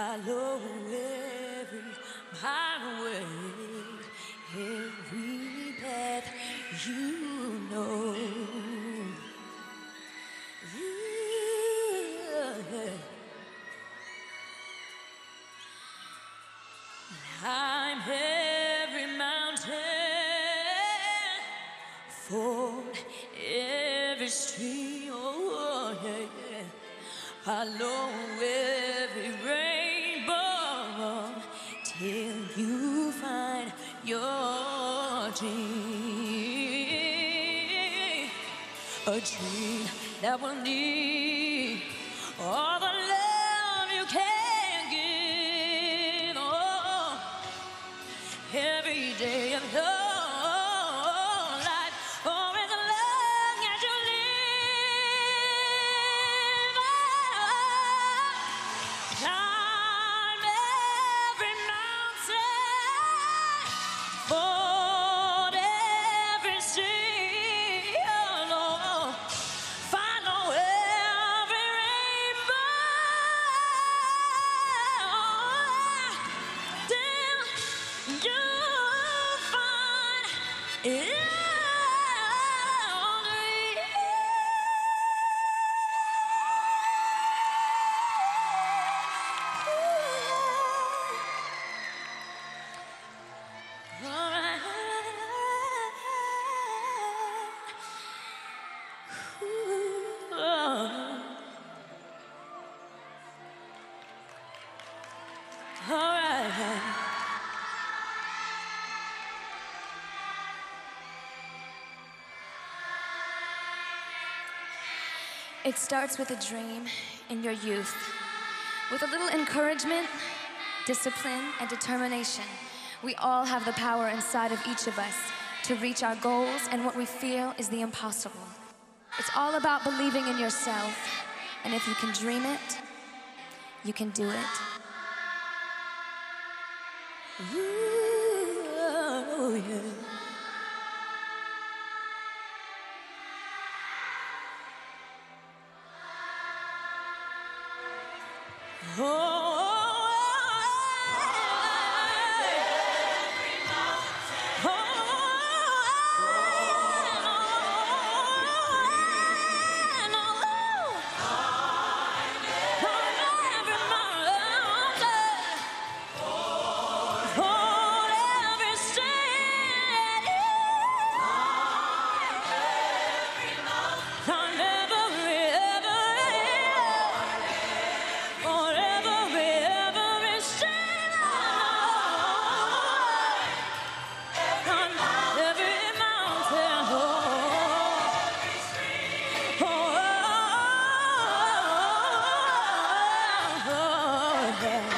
Hollow every highway, every path you know. Yeah. Climb every mountain, ford every stream, oh yeah. Hollow every rainbow till you find your dream. A dream that will need all the love you can give. Oh, every day of your life, or as long as you live. Oh, climb every mountain, ford every sea. Oh, follow every rainbow till you find your dream. All right. Ooh, all right. It starts with a dream in your youth. With a little encouragement, discipline, and determination, we all have the power inside of each of us to reach our goals and what we feel is the impossible. It's all about believing in yourself, and if you can dream it, you can do it. Ooh, oh, yeah. Yeah.